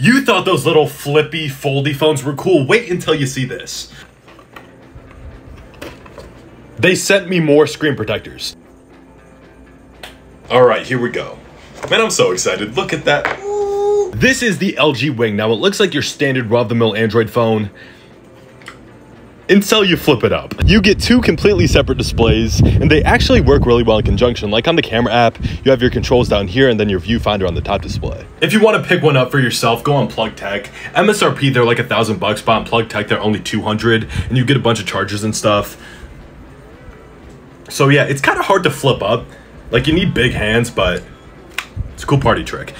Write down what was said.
You thought those little flippy, foldy phones were cool. Wait until you see this. They sent me more screen protectors. All right, here we go. Man, I'm so excited. Look at that. This is the LG Wing. Now, it looks like your standard run-of-the-mill Android phone until you flip it up. You get two completely separate displays, and they actually work really well in conjunction. Like on the camera app, you have your controls down here and then your viewfinder on the top display. If you want to pick one up for yourself, go on Plug Tech. MSRP, they're like $1,000 bucks, but on Plug Tech, they're only 200, and you get a bunch of chargers and stuff. So yeah, it's kind of hard to flip up. Like, you need big hands, but it's a cool party trick.